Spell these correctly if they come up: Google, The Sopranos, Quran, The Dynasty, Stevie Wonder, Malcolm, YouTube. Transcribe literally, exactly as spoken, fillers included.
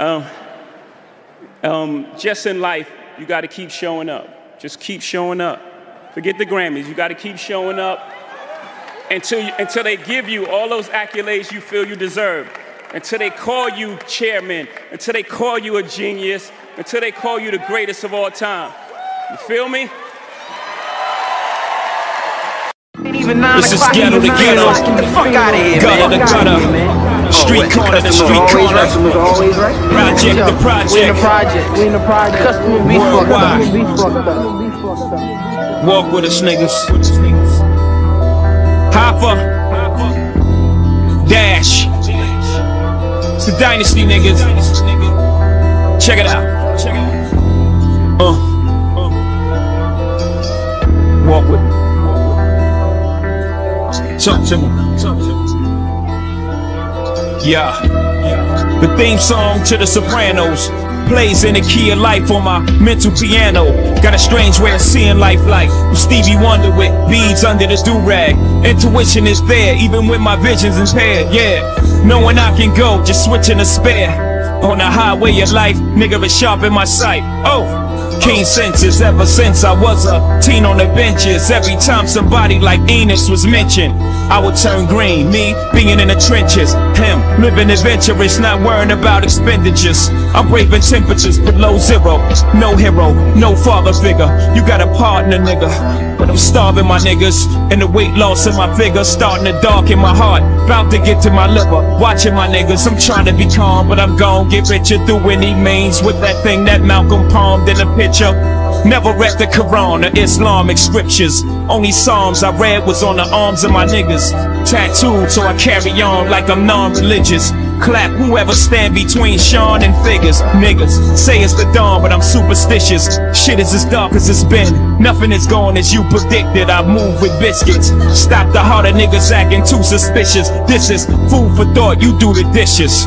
Um, um, just in life, you got to keep showing up. Just keep showing up. Forget the Grammys. You got to keep showing up until, you, until they give you all those accolades you feel you deserve, until they call you chairman, until they call you a genius, until they call you the greatest of all time. You feel me? This is ghetto to ghetto, gutter to gutter, street corner to street corner, project to project, we in the project, we in the project, customer be fucked up, walk with us niggas, Hopper, Dash, it's the dynasty niggas, check it out, uh, walk with me. Talk to me. Yeah. The theme song to The Sopranos plays in the key of life on my mental piano. Got a strange way of seeing life like Stevie Wonder with beads under the do-rag. Intuition is there even when my vision's impaired, yeah. Knowing I can go, just switching a spare. On the highway of life, nigga is sharp in my sight. Oh! Keen senses ever since I was a teen on the benches. Every time somebody like Enos was mentioned, I would turn green. Me being in the trenches, him living adventurous, not worrying about expenditures. I'm braving temperatures below zero. No hero, no father figure. You got a partner, nigga, but I'm starving my niggas, and the weight loss in my figure starting to darken my heart. About to get to my liver, watching my niggas. I'm trying to be calm, but I'm gone. Get richer through any means with that thing that Malcolm palmed in a picture. Never read the Quran or Islamic scriptures. Only psalms I read was on the arms of my niggas. Tattooed, so I carry on like I'm non-religious. Clap whoever stand between Sean and figures. Niggas say it's the dawn, but I'm superstitious. Shit is as dark as it's been. Nothing is gone as you predicted. I move with biscuits. Stop the heart of niggas acting too suspicious. This is food for thought. You do the dishes.